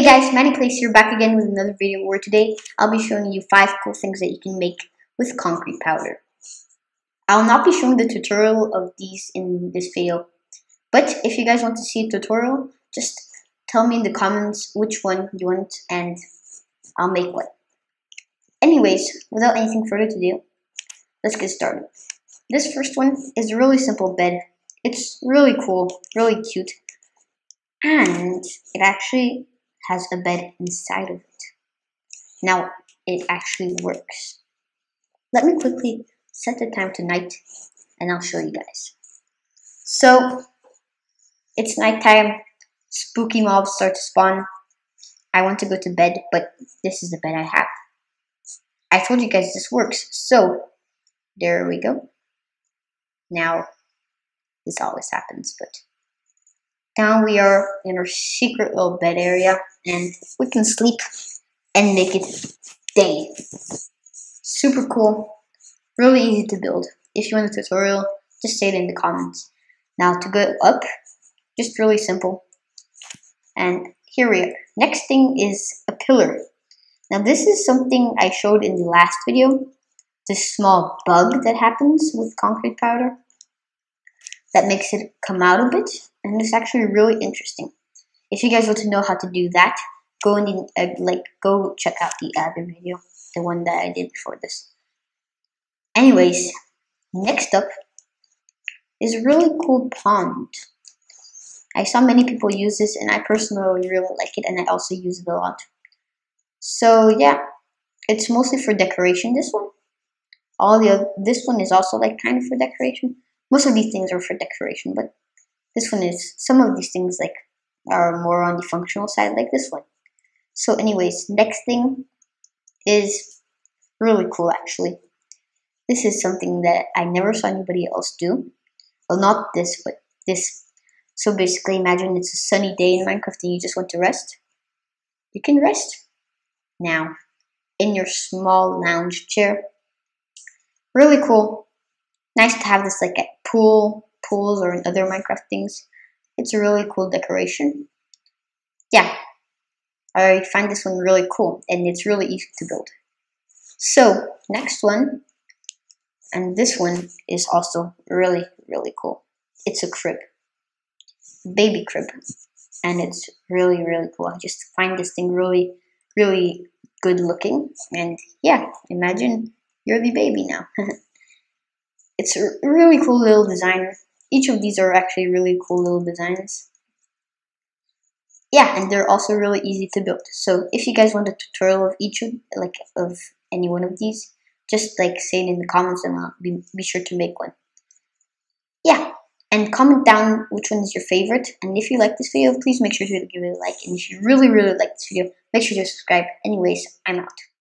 Hey guys, MatteePlayz here, back again with another video where today I'll be showing you 5 cool things that you can make with concrete powder. I'll not be showing the tutorial of these in this video, but if you guys want to see a tutorial, just tell me in the comments which one you want and I'll make one. Anyways, without anything further to do, let's get started. This first one is a really simple bed. It's really cool, really cute, and it actually has a bed inside of it. Now it actually works. Let me quickly set the time to night and I'll show you guys. So it's nighttime, spooky mobs start to spawn. I want to go to bed, but this is the bed I have. I told you guys this works, so there we go. Now this always happens, but now we are in our secret little bed area and we can sleep and make it day. Super cool, really easy to build. If you want a tutorial, just say it in the comments. Now to go up, just really simple. And here we are. Next thing is a pillar. Now this is something I showed in the last video, this small bug that happens with concrete powder that makes it come out a bit. And it's actually really interesting. If you guys want to know how to do that, go check out the other video, the one that I did before this. Anyways, next up is a really cool pond. I saw many people use this, and I personally really like it, and I also use it a lot. So yeah, it's mostly for decoration. This one, this one is also like kind of for decoration. Most of these things are for decoration, but this one is, some of these things like are more on the functional side, like this one. So anyways, next thing is really cool actually. This is something that I never saw anybody else do. Well, not this, but this. So basically imagine it's a sunny day in Minecraft and you just want to rest. You can rest now in your small lounge chair. Really cool. Nice to have this like at pools or in other Minecraft things. It's a really cool decoration. Yeah, I find this one really cool and it's really easy to build. So next one, and this one is also really, really cool. It's a crib, baby crib, and it's really, really cool. I just find this thing really, really good looking, and yeah, imagine you're the baby now. It's a really cool little design. Each of these are actually really cool little designs. Yeah, and they're also really easy to build. So if you guys want a tutorial of each of, like, of any one of these, just like say it in the comments and I'll be sure to make one. Yeah, and comment down which one is your favorite. And if you like this video, please make sure to give it a like. And if you really, really like this video, make sure to subscribe. Anyways, I'm out.